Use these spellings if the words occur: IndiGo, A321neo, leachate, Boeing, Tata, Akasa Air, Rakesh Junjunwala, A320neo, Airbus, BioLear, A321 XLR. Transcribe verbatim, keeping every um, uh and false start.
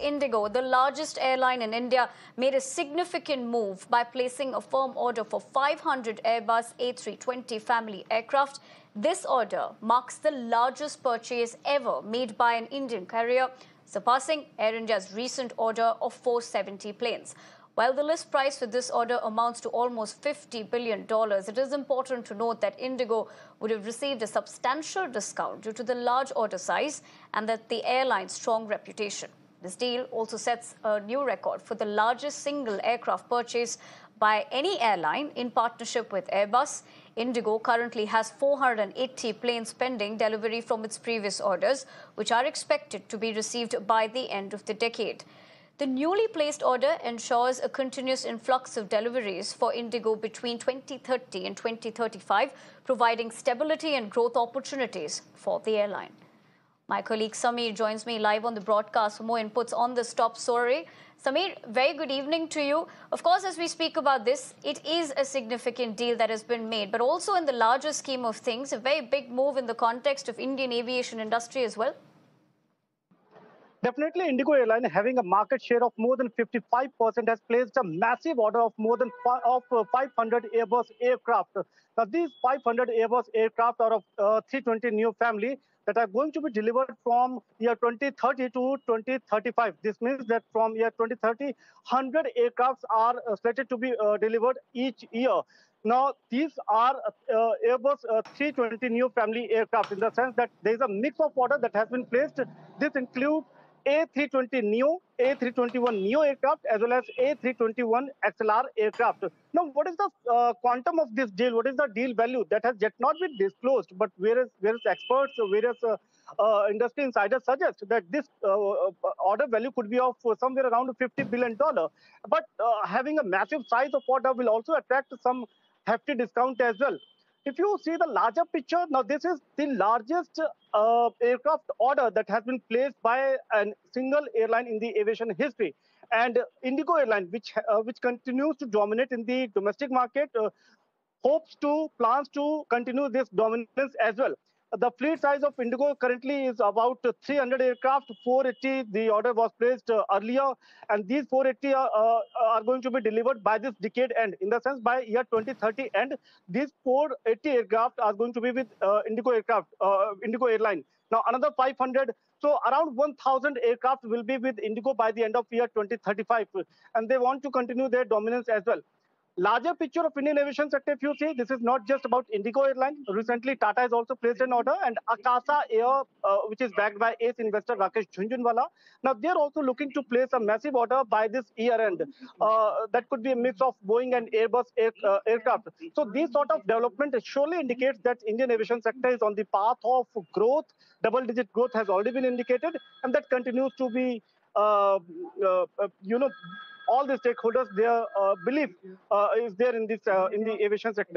Indigo, the largest airline in India, made a significant move by placing a firm order for five hundred Airbus A three twenty family aircraft. This order marks the largest purchase ever made by an Indian carrier, surpassing Air India's recent order of four hundred seventy planes. While the list price for this order amounts to almost fifty billion dollars, it is important to note that Indigo would have received a substantial discount due to the large order size and that the airline's strong reputation. This deal also sets a new record for the largest single aircraft purchase by any airline in partnership with Airbus. Indigo currently has four hundred eighty planes pending delivery from its previous orders, which are expected to be received by the end of the decade. The newly placed order ensures a continuous influx of deliveries for Indigo between twenty thirty and twenty thirty-five, providing stability and growth opportunities for the airline. My colleague Sameer joins me live on the broadcast for more inputs on this top story. Sameer, very good evening to you. Of course, as we speak about this, it is a significant deal that has been made, but also in the larger scheme of things, a very big move in the context of Indian aviation industry as well. Definitely, Indigo Airline, having a market share of more than fifty-five percent, has placed a massive order of more than five hundred Airbus aircraft. Now, these five hundred Airbus aircraft are of uh, A three twenty neo family that are going to be delivered from year twenty thirty to twenty thirty-five. This means that from year twenty thirty, one hundred aircrafts are uh, slated to be uh, delivered each year. Now, these are uh, Airbus uh, A three twenty neo family aircraft, in the sense that there is a mix of order that has been placed. This includes A three twenty neo, A three twenty-one neo aircraft, as well as A three twenty-one X L R aircraft. Now, what is the uh, quantum of this deal? What is the deal value? That has yet not been disclosed, but various, various experts, various uh, uh, industry insiders suggest that this uh, order value could be of somewhere around fifty billion dollars. But uh, having a massive size of order will also attract some hefty discount as well. If you see the larger picture, now this is the largest uh, aircraft order that has been placed by a single airline in the aviation history. And Indigo Airline, which, uh, which continues to dominate in the domestic market, uh, hopes to, plans to continue this dominance as well. The fleet size of Indigo currently is about three hundred aircraft, four hundred eighty. The order was placed uh, earlier, and these four hundred eighty are, uh, are going to be delivered by this decade end. In the sense, by year twenty thirty end, these four hundred eighty aircraft are going to be with uh, Indigo aircraft, uh, Indigo Airline. Now, another five hundred, so around one thousand aircraft will be with Indigo by the end of year twenty thirty-five, and they want to continue their dominance as well. Larger picture of Indian aviation sector, if you see, this is not just about Indigo Airline. Recently, Tata has also placed an order, and Akasa Air, uh, which is backed by ace investor Rakesh Junjunwala. Now, they're also looking to place a massive order by this year end. Uh, that could be a mix of Boeing and Airbus air, uh, aircraft. So, this sort of development surely indicates that Indian aviation sector is on the path of growth. Double-digit growth has already been indicated, and that continues to be, uh, uh, you know, all the stakeholders, their uh, belief uh, is there in this uh, in the aviation sector.